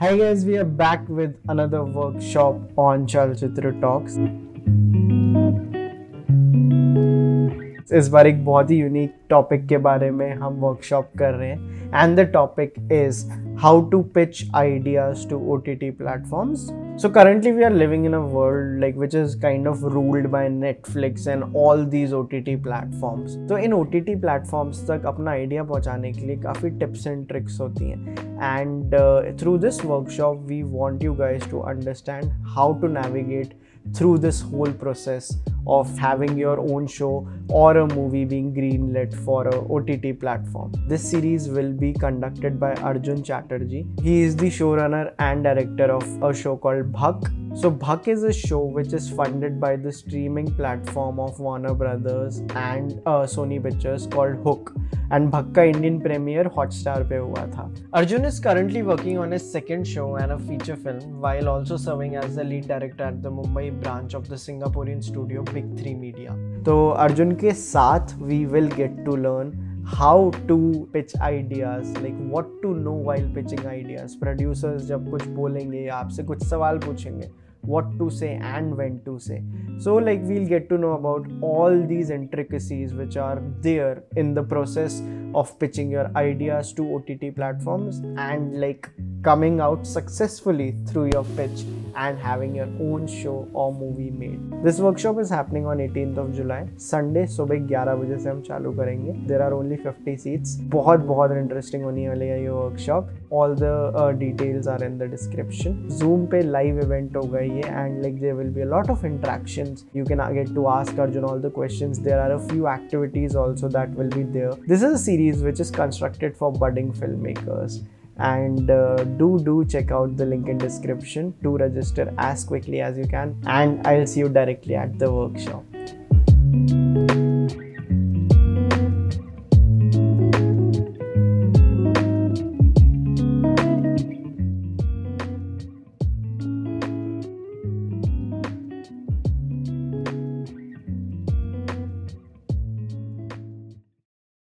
Hi guys, we are back with another workshop on Chal Chitra Talks. इस बार एक बहुत ही unique topic के बारे में हम वर्कशॉप कर रहे हैं and the topic is how to pitch ideas to OTT platforms. So currently we are living in a world like which is kind of ruled by Netflix and all these OTT platforms. तो इन OTT platforms तक अपना idea पहुँचाने के लिए काफ़ी tips and tricks होती हैं and through this workshop we want you guys to understand how to navigate through this whole process of having your own show or a movie being greenlit for a OTT platform. This series will be conducted by Arjun Chatterjee. He is the showrunner and director of a show called Bhak. So Bhak is a show which is funded by the streaming platform of Warner Bros. And Sony Pictures called HOOQ. And Bhak का Indian premiere Hotstar पे हुआ था. Arjun is currently working on his second show and a feature film while also serving as the lead director at the Mumbai branch of the Singaporean studio Big 3 Media. तो Arjun के साथ we will get to learn how to pitch ideas, like what to know while pitching ideas. Producers जब कुछ बोलेंगे या आपसे कुछ सवाल पूछेंगे, what to say and when to say. So like we'll get to know about all these intricacies which are there in the process of pitching your ideas to OTT platforms and like coming out successfully through your pitch and having your own show or movie made. This workshop is happening on 18th of July, Sunday सुबह 11 बजे से हम चालू करेंगे. There are only 50 seats. बहुत interesting होने वाली है ये workshop. All the details are in the description. Zoom पे live event होगा ये and like there will be a lot of interactions. You can get to ask Arjun all the questions. There are a few activities also that will be there. This is a series which is constructed for budding filmmakers. And do check out the link in description to register as quickly as you can, and I'll see you directly at the workshop.